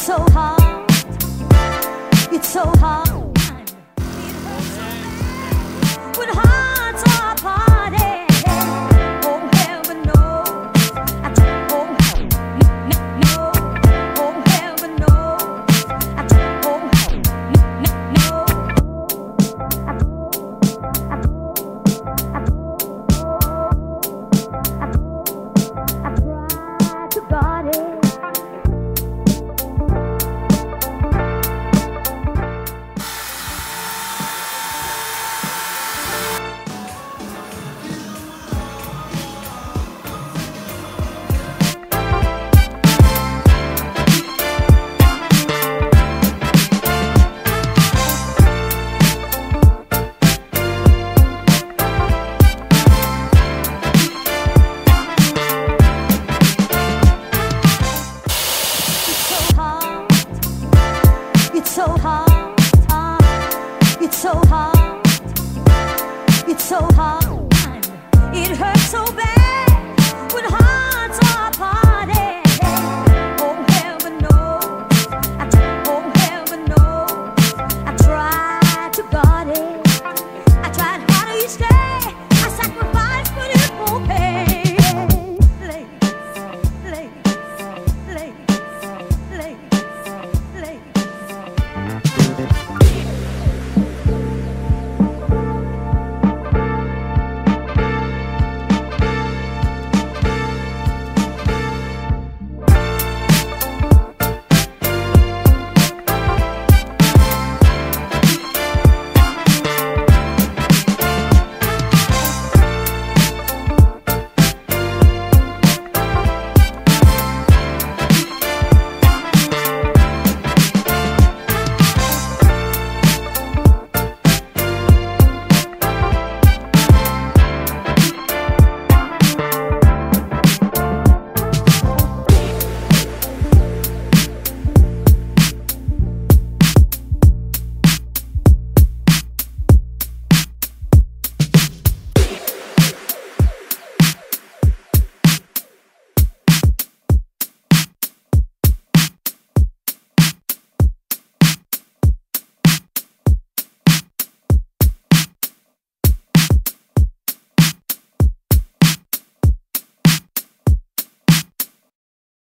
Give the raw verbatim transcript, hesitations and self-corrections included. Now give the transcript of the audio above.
It's so hard. It's so hard. It hurts so bad when hearts are parted. Oh heaven knows. I don't oh heaven no. Oh heaven knows. I don't oh heaven no. I don't. I don't. I don't. I try to guard it. It's so hard, hard. It's so hard. It's so hard. It hurts so bad.